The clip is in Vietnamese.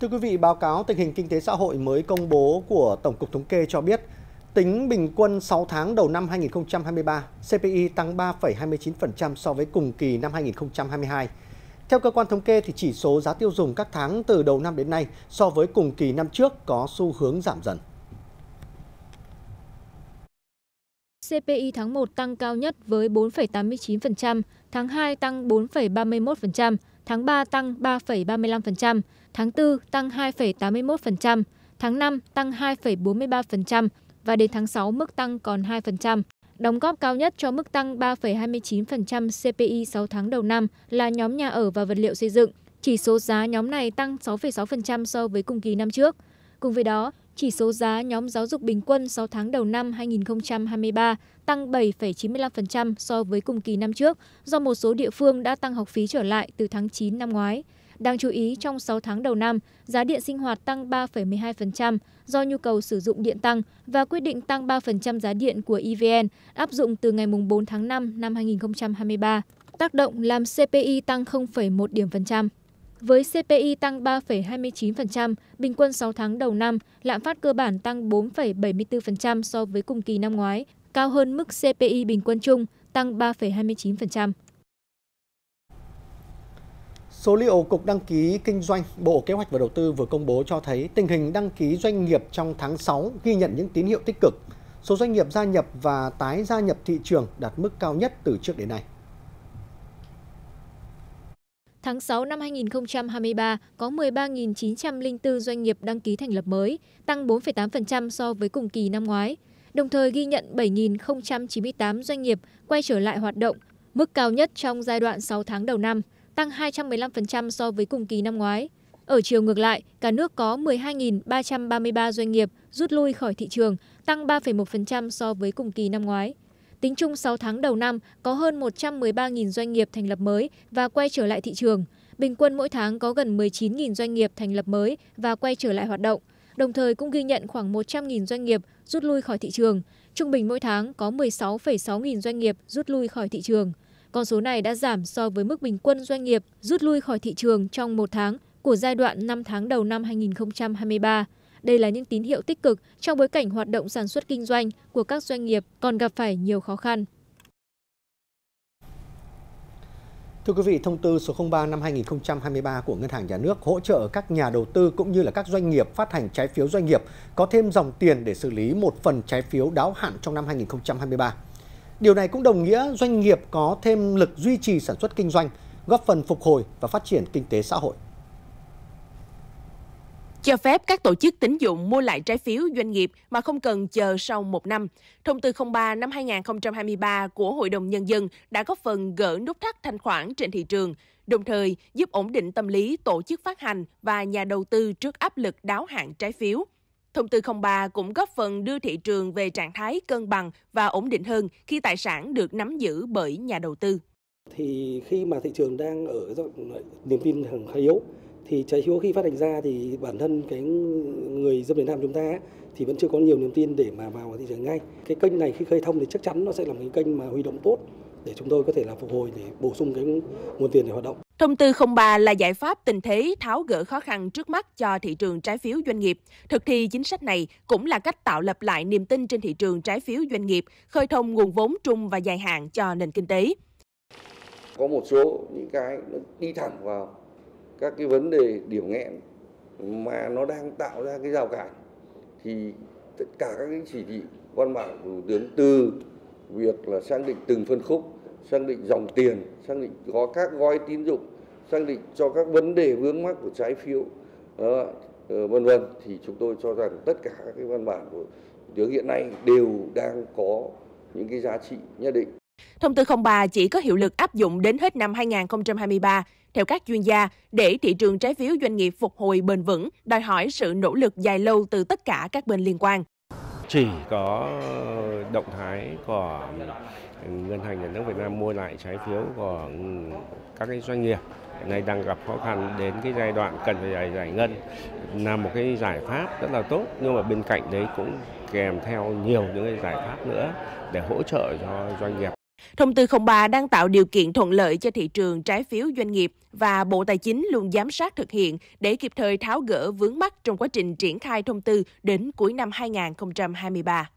Thưa quý vị, báo cáo tình hình kinh tế xã hội mới công bố của Tổng cục Thống kê cho biết, tính bình quân 6 tháng đầu năm 2023, CPI tăng 3,29% so với cùng kỳ năm 2022. Theo cơ quan thống kê, thì chỉ số giá tiêu dùng các tháng từ đầu năm đến nay so với cùng kỳ năm trước có xu hướng giảm dần. CPI tháng 1 tăng cao nhất với 4,89%, tháng 2 tăng 4,31%, tháng 3 tăng 3,35%, tháng 4 tăng 2,81%, tháng 5 tăng 2,43% và đến tháng 6 mức tăng còn 2%. Đóng góp cao nhất cho mức tăng 3,29% CPI 6 tháng đầu năm là nhóm nhà ở và vật liệu xây dựng. Chỉ số giá nhóm này tăng 6,6% so với cùng kỳ năm trước. Cùng với đó, chỉ số giá nhóm giáo dục bình quân 6 tháng đầu năm 2023 tăng 7,95% so với cùng kỳ năm trước do một số địa phương đã tăng học phí trở lại từ tháng 9 năm ngoái. Đáng chú ý, trong 6 tháng đầu năm, giá điện sinh hoạt tăng 3,12% do nhu cầu sử dụng điện tăng và quyết định tăng 3% giá điện của EVN áp dụng từ ngày 4 tháng 5 năm 2023, tác động làm CPI tăng 0,1 điểm phần trăm. Với CPI tăng 3,29%, bình quân 6 tháng đầu năm, lạm phát cơ bản tăng 4,74% so với cùng kỳ năm ngoái, cao hơn mức CPI bình quân chung tăng 3,29%. Số liệu Cục Đăng ký Kinh doanh, Bộ Kế hoạch và Đầu tư vừa công bố cho thấy tình hình đăng ký doanh nghiệp trong tháng 6 ghi nhận những tín hiệu tích cực. Số doanh nghiệp gia nhập và tái gia nhập thị trường đạt mức cao nhất từ trước đến nay. Tháng 6 năm 2023 có 13.904 doanh nghiệp đăng ký thành lập mới, tăng 4,8% so với cùng kỳ năm ngoái. Đồng thời ghi nhận 7.098 doanh nghiệp quay trở lại hoạt động, mức cao nhất trong giai đoạn 6 tháng đầu năm, tăng 215% so với cùng kỳ năm ngoái. Ở chiều ngược lại, cả nước có 12.333 doanh nghiệp rút lui khỏi thị trường, tăng 3,1% so với cùng kỳ năm ngoái. Tính chung 6 tháng đầu năm, có hơn 113.000 doanh nghiệp thành lập mới và quay trở lại thị trường. Bình quân mỗi tháng có gần 19.000 doanh nghiệp thành lập mới và quay trở lại hoạt động. Đồng thời cũng ghi nhận khoảng 100.000 doanh nghiệp rút lui khỏi thị trường. Trung bình mỗi tháng có 16,6 nghìn doanh nghiệp rút lui khỏi thị trường. Con số này đã giảm so với mức bình quân doanh nghiệp rút lui khỏi thị trường trong một tháng của giai đoạn 5 tháng đầu năm 2023. Đây là những tín hiệu tích cực trong bối cảnh hoạt động sản xuất kinh doanh của các doanh nghiệp còn gặp phải nhiều khó khăn. Thưa quý vị, thông tư số 03 năm 2023 của Ngân hàng Nhà nước hỗ trợ các nhà đầu tư cũng như là các doanh nghiệp phát hành trái phiếu doanh nghiệp có thêm dòng tiền để xử lý một phần trái phiếu đáo hạn trong năm 2023. Điều này cũng đồng nghĩa doanh nghiệp có thêm lực duy trì sản xuất kinh doanh, góp phần phục hồi và phát triển kinh tế xã hội. Cho phép các tổ chức tín dụng mua lại trái phiếu doanh nghiệp mà không cần chờ sau một năm. Thông tư 03 năm 2023 của Hội đồng Nhân dân đã góp phần gỡ nút thắt thanh khoản trên thị trường, đồng thời giúp ổn định tâm lý tổ chức phát hành và nhà đầu tư trước áp lực đáo hạn trái phiếu. Thông tư 03 cũng góp phần đưa thị trường về trạng thái cân bằng và ổn định hơn khi tài sản được nắm giữ bởi nhà đầu tư. Thì khi mà thị trường đang ở niềm tin khá yếu, thì trái phiếu khi phát hành ra thì bản thân cái người dân Việt Nam chúng ta thì vẫn chưa có nhiều niềm tin để mà vào thị trường ngay. Cái kênh này khi khơi thông thì chắc chắn nó sẽ là một cái kênh mà huy động tốt để chúng tôi có thể là phục hồi để bổ sung cái nguồn tiền để hoạt động. Thông tư 03 là giải pháp tình thế tháo gỡ khó khăn trước mắt cho thị trường trái phiếu doanh nghiệp. Thực thi chính sách này cũng là cách tạo lập lại niềm tin trên thị trường trái phiếu doanh nghiệp, khơi thông nguồn vốn trung và dài hạn cho nền kinh tế. Có một số những cái nó đi thẳng vào các cái vấn đề điểm nghẽn mà nó đang tạo ra cái rào cản, thì tất cả các cái chỉ thị văn bản của Thủ tướng từ việc là xác định từng phân khúc, xác định dòng tiền, xác định có các gói tín dụng, xác định cho các vấn đề vướng mắc của trái phiếu vân vân, thì chúng tôi cho rằng tất cả các cái văn bản của Thủ tướng hiện nay đều đang có những cái giá trị nhất định. Thông tư 03 chỉ có hiệu lực áp dụng đến hết năm 2023. Theo các chuyên gia, để thị trường trái phiếu doanh nghiệp phục hồi bền vững, đòi hỏi sự nỗ lực dài lâu từ tất cả các bên liên quan. Chỉ có động thái của Ngân hàng Nhà nước Việt Nam mua lại trái phiếu của các cái doanh nghiệp này đang gặp khó khăn đến cái giai đoạn cần phải giải ngân là một cái giải pháp rất là tốt, nhưng mà bên cạnh đấy cũng kèm theo nhiều những cái giải pháp nữa để hỗ trợ cho doanh nghiệp. Thông tư 03 đang tạo điều kiện thuận lợi cho thị trường trái phiếu doanh nghiệp và Bộ Tài chính luôn giám sát thực hiện để kịp thời tháo gỡ vướng mắc trong quá trình triển khai thông tư đến cuối năm 2023.